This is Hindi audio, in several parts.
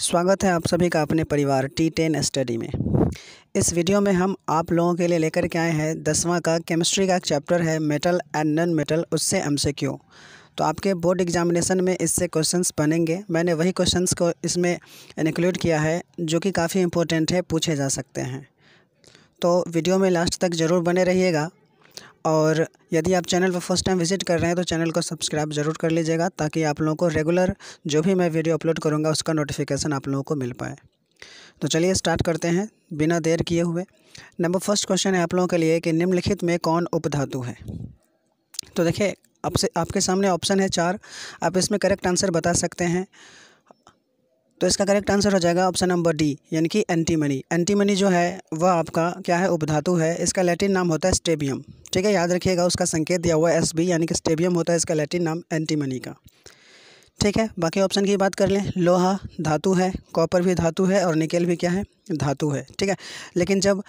स्वागत है आप सभी का अपने परिवार T10 स्टडी में। इस वीडियो में हम आप लोगों के लिए लेकर के आए हैं 10वां का केमिस्ट्री का चैप्टर है मेटल एंड नॉन मेटल, उससे MCQ। तो आपके बोर्ड एग्जामिनेशन में इससे क्वेश्चंस बनेंगे। मैंने वही क्वेश्चंस को इसमें इंक्लूड किया है जो कि काफ़ी इम्पोर्टेंट है, पूछे जा सकते हैं। तो वीडियो में लास्ट तक ज़रूर बने रहिएगा और यदि आप चैनल पर फर्स्ट टाइम विजिट कर रहे हैं तो चैनल को सब्सक्राइब ज़रूर कर लीजिएगा ताकि आप लोगों को रेगुलर जो भी मैं वीडियो अपलोड करूंगा उसका नोटिफिकेशन आप लोगों को मिल पाए। तो चलिए स्टार्ट करते हैं बिना देर किए हुए। नंबर फर्स्ट क्वेश्चन है आप लोगों के लिए कि निम्नलिखित में कौन उपधातु है। तो देखिए आपके सामने ऑप्शन है 4, आप इसमें करेक्ट आंसर बता सकते हैं। तो इसका करेक्ट आंसर हो जाएगा ऑप्शन नंबर D, यानी कि एंटीमनी। एंटीमनी जो है वह आपका क्या है, उपधातु है। इसका लैटिन नाम होता है स्टेबियम, ठीक है, याद रखिएगा। उसका संकेत दिया हुआ है SB, यानी कि स्टेबियम होता है इसका लैटिन नाम एंटीमनी का, ठीक है। बाकी ऑप्शन की बात कर लें, लोहा धातु है, कॉपर भी धातु है और निकेल भी क्या है, धातु है, ठीक है। लेकिन जब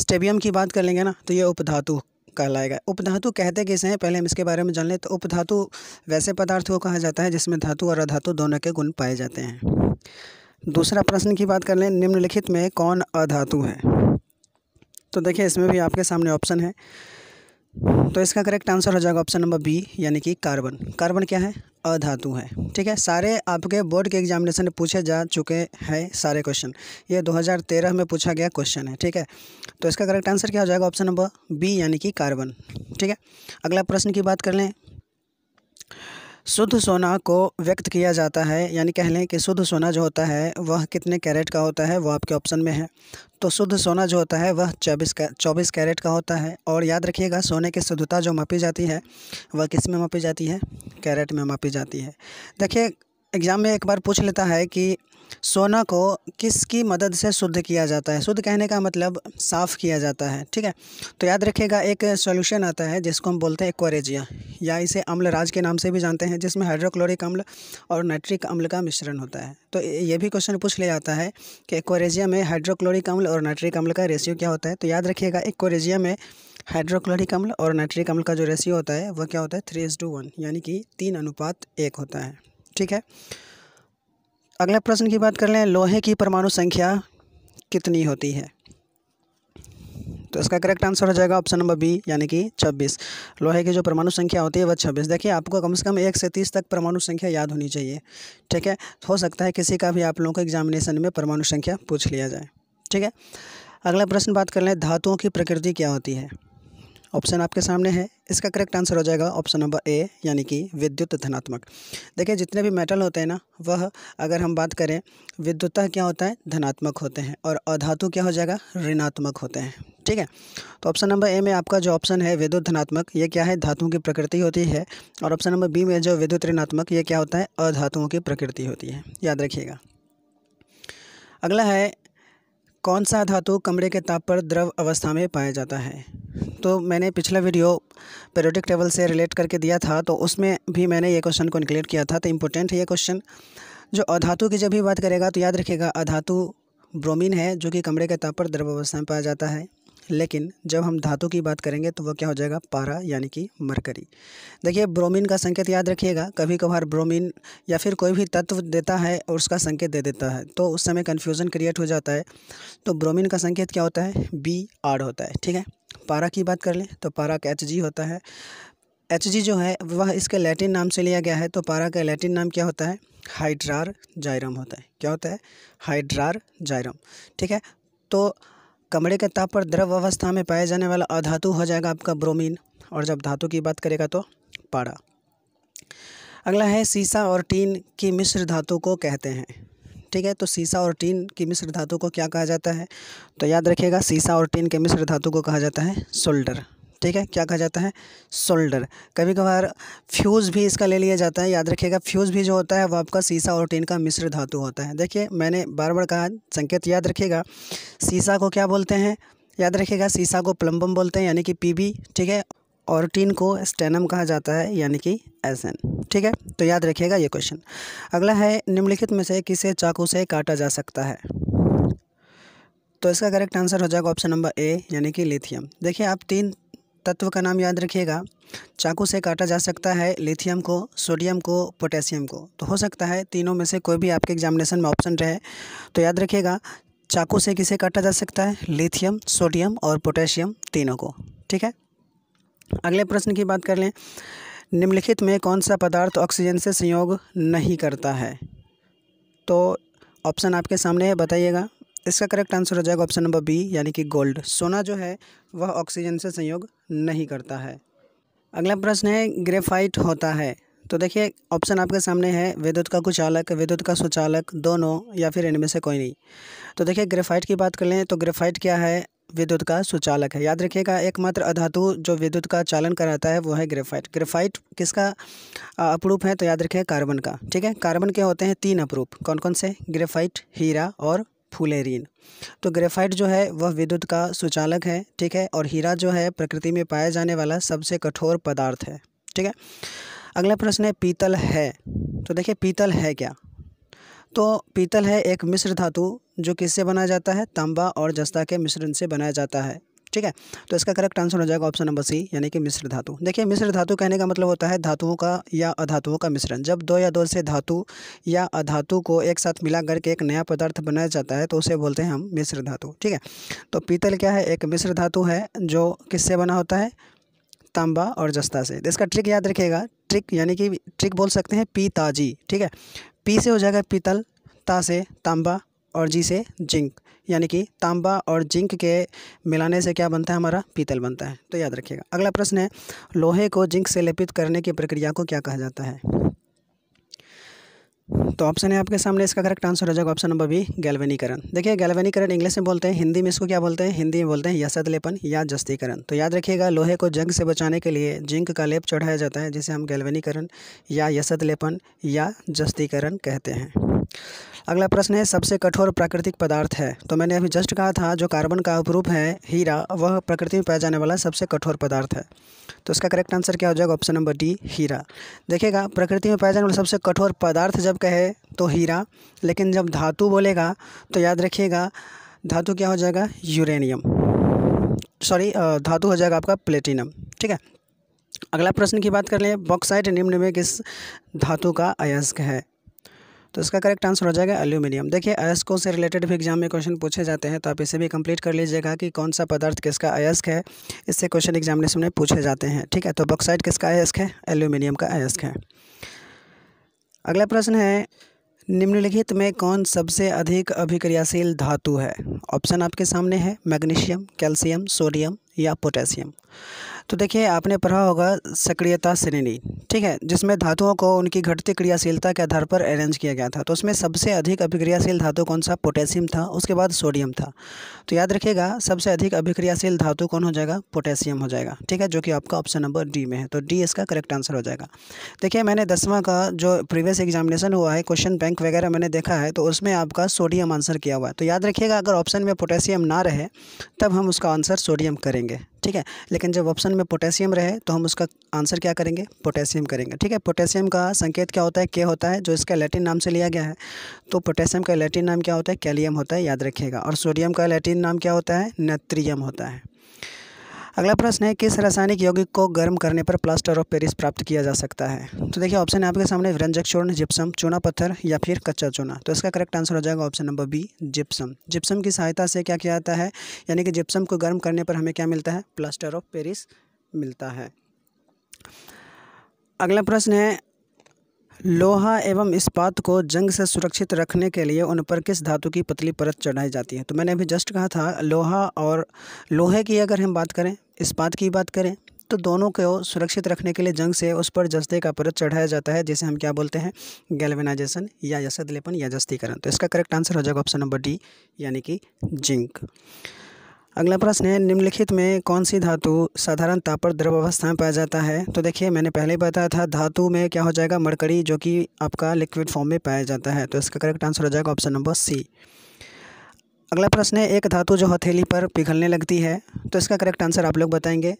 स्टेबियम की बात कर लेंगे ना तो ये उपधातु कहलाएगा। उपधातु कहते किसे हैं, पहले हम इसके बारे में जान लें। तो उपधातु वैसे पदार्थ को कहा जाता है जिसमें धातु और अधातु दोनों के गुण पाए जाते हैं। दूसरा प्रश्न की बात कर लें, निम्नलिखित में कौन अधातु है। तो देखिए इसमें भी आपके सामने ऑप्शन है, तो इसका करेक्ट आंसर हो जाएगा ऑप्शन नंबर B, यानी कि कार्बन। कार्बन क्या है, अधातु है, ठीक है। सारे आपके बोर्ड के एग्जामिनेशन में पूछे जा चुके हैं सारे क्वेश्चन। ये 2013 में पूछा गया क्वेश्चन है, ठीक है। तो इसका करेक्ट आंसर क्या हो जाएगा, ऑप्शन नंबर B, यानी कि कार्बन, ठीक है। अगला प्रश्न की बात कर लें, शुद्ध सोना को व्यक्त किया जाता है, यानी कह लें कि शुद्ध सोना जो होता है वह कितने कैरेट का होता है, वह आपके ऑप्शन में है। तो शुद्ध सोना जो होता है वह 24 कैरेट का होता है। और याद रखिएगा सोने की शुद्धता जो मापी जाती है वह किस में मापी जाती है, कैरेट में मापी जाती है। देखिए एग्ज़ाम में एक बार पूछ लेता है कि सोना को किसकी मदद से शुद्ध किया जाता है। शुद्ध कहने का मतलब साफ़ किया जाता है, ठीक है। तो याद रखिएगा एक सॉल्यूशन आता है जिसको हम बोलते हैं एक्वारेजिया, या इसे अम्लराज के नाम से भी जानते हैं, जिसमें हाइड्रोक्लोरिक अम्ल और नाइट्रिक अम्ल का मिश्रण होता है। तो ये भी क्वेश्चन पूछ लिया जाता है कि एक्वारेजिया में हाइड्रोक्लोरिक अम्ल और नाइट्रिक अम्ल का रेशियो क्या होता है। तो याद रखिएगा एक्वारेजिया में हाइड्रोक्लोरिक अम्ल और नाइट्रिक अम्ल का जो रेशियो होता है वह क्या होता है, 3:1, यानी कि 3:1 होता है, ठीक है। अगला प्रश्न की बात कर लें, लोहे की परमाणु संख्या कितनी होती है। तो इसका करेक्ट आंसर हो जाएगा ऑप्शन नंबर B, यानी कि 26। लोहे की जो परमाणु संख्या होती है वह 26। देखिए आपको कम से कम 1 से 30 तक परमाणु संख्या याद होनी चाहिए, ठीक है। हो सकता है किसी का भी आप लोगों को एग्जामिनेशन में परमाणु संख्या पूछ लिया जाए, ठीक है। अगला प्रश्न बात कर लें, धातुओं की प्रकृति क्या होती है। ऑप्शन आपके सामने है, इसका करेक्ट आंसर हो जाएगा ऑप्शन नंबर A, यानी कि विद्युत धनात्मक। देखिए जितने भी मेटल होते हैं ना वह अगर हम बात करें विद्युत क्या होता है, धनात्मक होते हैं, और अधातु क्या हो जाएगा, ऋणात्मक होते हैं, ठीक है। तो ऑप्शन नंबर A में आपका जो ऑप्शन है विद्युत धनात्मक, ये क्या है, धातुओं की प्रकृति होती है। और ऑप्शन नंबर B में जो विद्युत ऋणात्मक, ये क्या होता है, अधातुओं की प्रकृति होती है, याद रखिएगा। अगला है, कौन सा धातु कमरे के ताप पर द्रव अवस्था में पाया जाता है। तो मैंने पिछला वीडियो पीरियोडिक टेबल से रिलेट करके दिया था, तो उसमें भी मैंने ये क्वेश्चन को इंक्लूड किया था। तो इम्पोर्टेंट है ये क्वेश्चन। जो अधातु की जब भी बात करेगा तो याद रखिएगा अधातु ब्रोमीन है जो कि कमरे के ताप पर द्रव अवस्था में पाया जाता है। लेकिन जब हम धातु की बात करेंगे तो वह क्या हो जाएगा, पारा, यानी कि मरकरी। देखिए ब्रोमीन का संकेत याद रखिएगा, कभी कभार ब्रोमीन या फिर कोई भी तत्व देता है और उसका संकेत दे देता है, तो उस समय कन्फ्यूज़न क्रिएट हो जाता है। तो ब्रोमीन का संकेत क्या होता है, BR होता है, ठीक है। पारा की बात कर लें तो पारा का HG होता है। HG जो है वह इसके लैटिन नाम से लिया गया है। तो पारा का लैटिन नाम क्या होता है, हाइड्रार जाइरम होता है। क्या होता है, हाइड्रार जाइरम, ठीक है। तो कमरे के ताप पर द्रव अवस्था में पाया जाने वाला अधातु हो जाएगा आपका ब्रोमीन, और जब धातु की बात करेगा तो पारा। अगला है, सीसा और टीन की मिश्र धातु को कहते हैं, ठीक है। तो सीसा और टीन की मिश्र धातु को क्या कहा जाता है। तो याद रखिएगा सीसा और टीन के मिश्र धातु को कहा जाता है सोल्डर, ठीक है। क्या कहा जाता है, सोल्डर। कभी कभार फ्यूज़ भी इसका ले लिया जाता है, याद रखिएगा। फ्यूज़ भी जो होता है वह आपका सीसा और टीन का मिश्र धातु होता है। देखिए मैंने बार बार कहा, संकेत याद रखिएगा। सीसा को क्या बोलते हैं, याद रखिएगा सीसा को प्लम्बम बोलते हैं, यानी कि PB, ठीक है। और टीन को स्टेनम कहा जाता है, यानी कि SN, ठीक है। तो याद रखिएगा ये क्वेश्चन। अगला है, निम्नलिखित में से किसे चाकू से काटा जा सकता है। तो इसका करेक्ट आंसर हो जाएगा ऑप्शन नंबर A, यानी कि लिथियम। देखिए आप तीन तत्व का नाम याद रखिएगा। चाकू से काटा जा सकता है लिथियम को, सोडियम को, पोटेशियम को। तो हो सकता है तीनों में से कोई भी आपके एग्जामिनेशन में ऑप्शन रहे, तो याद रखिएगा चाकू से किसे काटा जा सकता है, लिथियम, सोडियम और पोटेशियम, तीनों को। ठीक है, अगले प्रश्न की बात कर लें। निम्नलिखित में कौन सा पदार्थ ऑक्सीजन से संयोग नहीं करता है? तो ऑप्शन आपके सामने है, बताइएगा। इसका करेक्ट आंसर हो जाएगा ऑप्शन नंबर बी, यानी कि गोल्ड। सोना जो है वह ऑक्सीजन से संयोग नहीं करता है। अगला प्रश्न है ग्रेफाइट होता है। तो देखिए ऑप्शन आपके सामने है, विद्युत का कुचालक, विद्युत का सुचालक, दोनों या फिर इनमें से कोई नहीं। तो देखिए ग्रेफाइट की बात कर लें तो ग्रेफाइट क्या है, विद्युत का सुचालक है। याद रखिएगा एकमात्र अधातु जो विद्युत का चालन कराता है वो है ग्रेफाइट। ग्रेफाइट किसका अपरूप है, तो याद रखिए कार्बन का। ठीक है, कार्बन के होते हैं तीन अपरूप, कौन कौन से, ग्रेफाइट, हीरा और फुलेरिन। तो ग्रेफाइट जो है वह विद्युत का सुचालक है। ठीक है, और हीरा जो है प्रकृति में पाया जाने वाला सबसे कठोर पदार्थ है। ठीक है, अगला प्रश्न है पीतल है। तो देखिए पीतल है क्या, तो पीतल है एक मिश्र धातु जो किससे बनाया जाता है, तांबा और जस्ता के मिश्रण से बनाया जाता है। ठीक है, तो इसका करेक्ट आंसर हो जाएगा ऑप्शन नंबर सी, यानी कि मिश्र धातु। देखिए मिश्र धातु कहने का मतलब होता है धातुओं का या अधातुओं का मिश्रण। जब दो या दो से धातु या अधातु को एक साथ मिला करके एक नया पदार्थ बनाया जाता है तो उसे बोलते हैं हम मिश्र धातु। ठीक है, तो पीतल क्या है, एक मिश्र धातु है जो किससे बना होता है, तांबा और जस्ता से। इसका ट्रिक याद रखिएगा, ट्रिक यानी कि ट्रिक बोल सकते हैं पीताजी। ठीक है, पी से हो जाएगा पीतल, ता से तांबा और जी से जिंक, यानी कि तांबा और जिंक के मिलाने से क्या बनता है, हमारा पीतल बनता है। तो याद रखिएगा। अगला प्रश्न है लोहे को जिंक से लेपित करने की प्रक्रिया को क्या कहा जाता है? तो ऑप्शन है आपके सामने, इसका करेक्ट आंसर हो जाएगा ऑप्शन नंबर बी, गैल्वेनीकरण। देखिए गैल्वेनीकरण इंग्लिश में बोलते हैं, हिंदी में इसको क्या बोलते हैं, हिंदी में बोलते हैं यशतलेपन या जस्तीकरण। तो याद रखिएगा लोहे को जंग से बचाने के लिए जिंक का लेप चढ़ाया जाता है, जिसे हम गैल्वेनीकरण या यशतलेपन या जस्तीकरण कहते हैं। अगला प्रश्न है सबसे कठोर प्राकृतिक पदार्थ है। तो मैंने अभी जस्ट कहा था जो कार्बन का अपरूप है हीरा, वह प्रकृति में पाया जाने वाला सबसे कठोर पदार्थ है। तो इसका करेक्ट आंसर क्या हो जाएगा, ऑप्शन नंबर डी, हीरा। देखिएगा प्रकृति में पाया जाने वाला सबसे कठोर पदार्थ जब कहे तो हीरा, लेकिन जब धातु बोलेगा तो याद रखिएगा धातु क्या हो जाएगा, यूरेनियम, सॉरी धातु हो जाएगा आपका प्लेटिनम। ठीक है, अगला प्रश्न की बात कर लें, बॉक्साइट निम्न में किस धातु का अयस्क है? तो इसका करेक्ट आंसर हो जाएगा एल्यूमिनियम। देखिए अयस्कों से रिलेटेड भी एग्जाम में क्वेश्चन पूछे जाते हैं, तो आप इसे भी कंप्लीट कर लीजिएगा कि कौन सा पदार्थ किसका अयस्क है, इससे क्वेश्चन एग्जामिनेशन में पूछे जाते हैं। ठीक है, तो बॉक्साइट किसका अयस्क है, एल्यूमिनियम का अयस्क है। अगला प्रश्न है निम्नलिखित में कौन सबसे अधिक अभिक्रियाशील धातु है? ऑप्शन आपके सामने है, मैग्नीशियम, कैल्शियम, सोडियम या पोटेशियम। तो देखिए आपने पढ़ा होगा सक्रियता श्रेणी। ठीक है, जिसमें धातुओं को उनकी घटती क्रियाशीलता के आधार पर अरेंज किया गया था। तो उसमें सबसे अधिक अभिक्रियाशील धातु कौन सा, पोटेशियम था, उसके बाद सोडियम था। तो याद रखिएगा सबसे अधिक अभिक्रियाशील धातु कौन हो जाएगा, पोटेशियम हो जाएगा। ठीक है, जो कि आपका ऑप्शन नंबर डी में है, तो डी इसका करेक्ट आंसर हो जाएगा। देखिए मैंने 10वां का जो प्रीवियस एग्जामिनेशन हुआ है, क्वेश्चन बैंक वगैरह मैंने देखा है, तो उसमें आपका सोडियम आंसर किया हुआ है। तो याद रखिएगा अगर ऑप्शन में पोटेशियम ना रहे तब हम उसका आंसर सोडियम करेंगे। ठीक है, लेकिन जब ऑप्शन में पोटेशियम रहे तो हम उसका आंसर क्या करेंगे, पोटेशियम करेंगे। ठीक है, पोटेशियम का संकेत क्या होता है, के होता है, जो इसका लैटिन नाम से लिया गया है। तो पोटेशियम का लैटिन नाम क्या होता है, कैलियम होता है, याद रखिएगा। और सोडियम का लैटिन नाम क्या होता है, नेट्रियम होता है। अगला प्रश्न है किस रासायनिक यौगिक को गर्म करने पर प्लास्टर ऑफ पेरिस प्राप्त किया जा सकता है? तो देखिए ऑप्शन है आपके सामने, रंजक चूर्ण, जिप्सम, चूना पत्थर या फिर कच्चा चूना। तो इसका करेक्ट आंसर हो जाएगा option number B, gypsum. Gypsum की सहायता से क्या किया जाता है, यानी कि जिप्सम को गर्म करने पर हमें क्या मिलता है, प्लास्टर ऑफ पेरिस मिलता है। अगला प्रश्न है लोहा एवं इस्पात को जंग से सुरक्षित रखने के लिए उन पर किस धातु की पतली परत चढ़ाई जाती है? तो मैंने अभी जस्ट कहा था लोहा, और लोहे की अगर हम बात करें, इस्पात की बात करें, तो दोनों को सुरक्षित रखने के लिए जंग से उस पर जस्ते का परत चढ़ाया जाता है, जिसे हम क्या बोलते हैं, गैल्वेनाइजेशन या यशतलेपन या जस्तीकरण। तो इसका करेक्ट आंसर हो जाएगा ऑप्शन नंबर डी, यानी कि जिंक। अगला प्रश्न है निम्नलिखित में कौन सी धातु साधारण ताप पर द्रव अवस्था में पाया जाता है? तो देखिए मैंने पहले ही बताया था धातु में क्या हो जाएगा, मरकरी, जो कि आपका लिक्विड फॉर्म में पाया जाता है। तो इसका करेक्ट आंसर हो जाएगा ऑप्शन नंबर सी। अगला प्रश्न है एक धातु जो हथेली पर पिघलने लगती है। तो इसका करेक्ट आंसर आप लोग बताएंगे।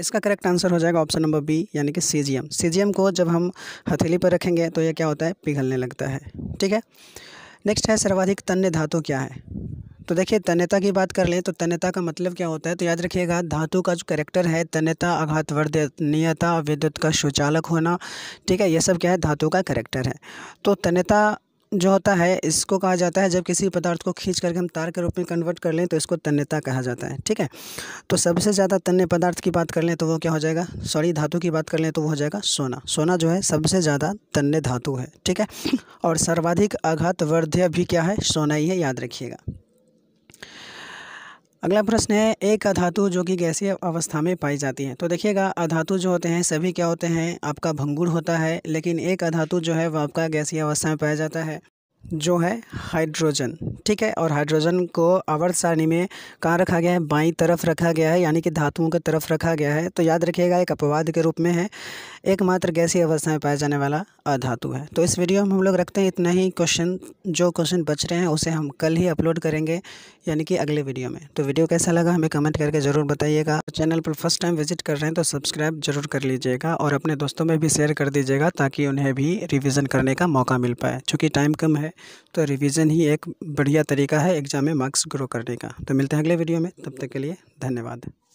इसका करेक्ट आंसर हो जाएगा ऑप्शन नंबर बी, यानी कि सीजियम। सीजियम को जब हम हथेली पर रखेंगे तो ये क्या होता है, पिघलने लगता है। ठीक है, नेक्स्ट है सर्वाधिक तन्य धातु क्या है? तो देखिए तन्यता की बात कर लें तो तन्यता का मतलब क्या होता है, तो याद रखिएगा धातु का जो कैरेक्टर है तन्यता, आघात, वर्धनीयता, विद्युत का सुचालक होना, ठीक है, ये सब क्या है धातु का कैरेक्टर है। तो तन्यता जो होता है इसको कहा जाता है जब किसी पदार्थ को खींच करके हम तार के रूप में कन्वर्ट कर लें तो इसको तन्यता कहा जाता है, ठीक है। तो सबसे ज़्यादा तन्य पदार्थ की बात कर लें तो वो क्या हो जाएगा, सॉरी धातु की बात कर लें तो वो हो जाएगा सोना। सोना जो है सबसे ज़्यादा तन्य धातु है, ठीक है, और सर्वाधिक आघात वर्ध्य भी क्या है सोना ही है, याद रखिएगा। अगला प्रश्न है एक अधातु जो कि गैसीय अवस्था में पाई जाती है। तो देखिएगा अधातु जो होते हैं सभी क्या होते हैं आपका भंगुर होता है, लेकिन एक अधातु जो है वह आपका गैसीय अवस्था में पाया जाता है जो है हाइड्रोजन, ठीक है। और हाइड्रोजन को आवर्त सारणी में कहाँ रखा गया है, बाईं तरफ रखा गया है, यानी कि धातुओं की तरफ रखा गया है। तो याद रखिएगा एक अपवाद के रूप में है, एकमात्र गैसीय अवस्था में पाया जाने वाला अधातु है। तो इस वीडियो में हम लोग रखते हैं इतना ही, क्वेश्चन जो क्वेश्चन बच रहे हैं उसे हम कल ही अपलोड करेंगे यानी कि अगले वीडियो में। तो वीडियो कैसा लगा हमें कमेंट करके ज़रूर बताइएगा। चैनल पर फर्स्ट टाइम विजिट कर रहे हैं तो सब्सक्राइब जरूर कर लीजिएगा और अपने दोस्तों में भी शेयर कर दीजिएगा ताकि उन्हें भी रिविज़न करने का मौका मिल पाए। चूँकि टाइम कम है तो रिवीजन ही एक बढ़िया तरीका है एग्जाम में मार्क्स ग्रो करने का। तो मिलते हैं अगले वीडियो में, तब तक के लिए धन्यवाद।